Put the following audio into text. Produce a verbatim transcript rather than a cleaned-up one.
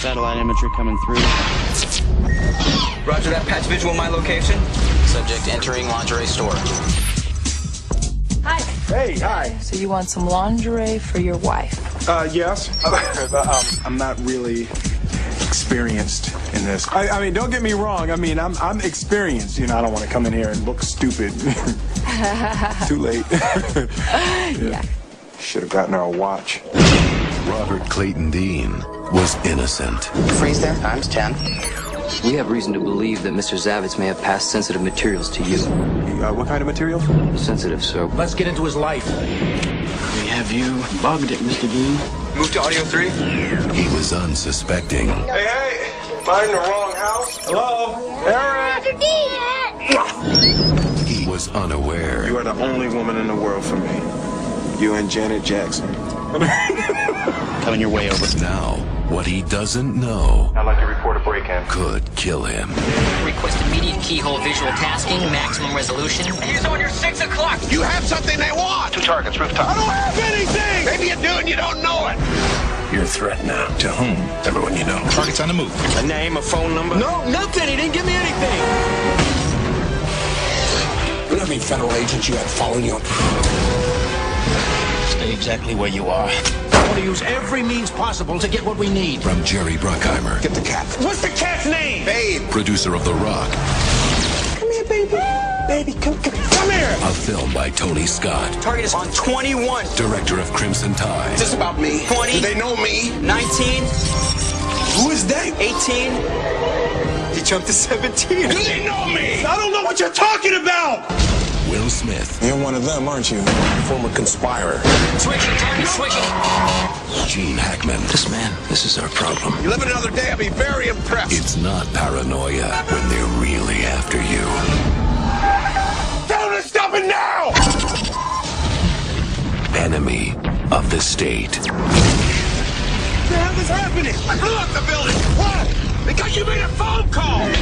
Satellite imagery coming through. Roger that. Patch visual my location. Subject entering lingerie store. Hi. Hey, hi. So you want some lingerie for your wife? Uh, yes. um, I'm not really experienced in this. I, I mean, don't get me wrong. I mean, I'm, I'm experienced. You know, I don't want to come in here and look stupid. Too late. yeah. yeah. Should have gotten her a watch. Robert Clayton Dean was innocent. Freeze there, times ten. We have reason to believe that Mister Zavitz may have passed sensitive materials to you. Uh, what kind of material? Sensitive, sir. Let's get into his life. We have you bugged it, Mister Dean. Move to audio three. He was unsuspecting. Hey, hey! Am I in the wrong house? Hello? Eric! Mister Dean! He was unaware. You are the only woman in the world for me. You and Janet Jackson. Coming your way over. Now, what he doesn't know. I'd like to report a break-in. Could kill him. Request immediate keyhole visual tasking, maximum resolution. He's on your six o'clock. You have something they want. Two targets, rooftop. I don't have anything. Maybe you do and you don't know it. You're a threat now. To whom? Everyone you know. Target's on the move. A name, a phone number? No, nothing. He didn't give me anything. You know how many federal agents you had following you? Stay exactly where you are. I want to use every means possible to get what we need. From Jerry Bruckheimer. Get the cat. What's the cat's name? Babe. Producer of The Rock. Come here, baby. Baby, come, come, come here. A film by Tony Scott. Target is on twenty-one. Director of Crimson Tide. Is this about me? twenty. Do they know me? nineteen. Who is that? eighteen. He jumped to seventeen. Do they know me? I don't know what you're talking about. Will Smith. You're one of them, aren't you? Former conspirer. Switching, target switching. Gene Hackman. This man, this is our problem. You live another day, I'll be very impressed. It's not paranoia when they're really after you. Tell them to stop it now! Enemy of the State. What the hell is happening? I blew up the building. Why? Because you made a phone call.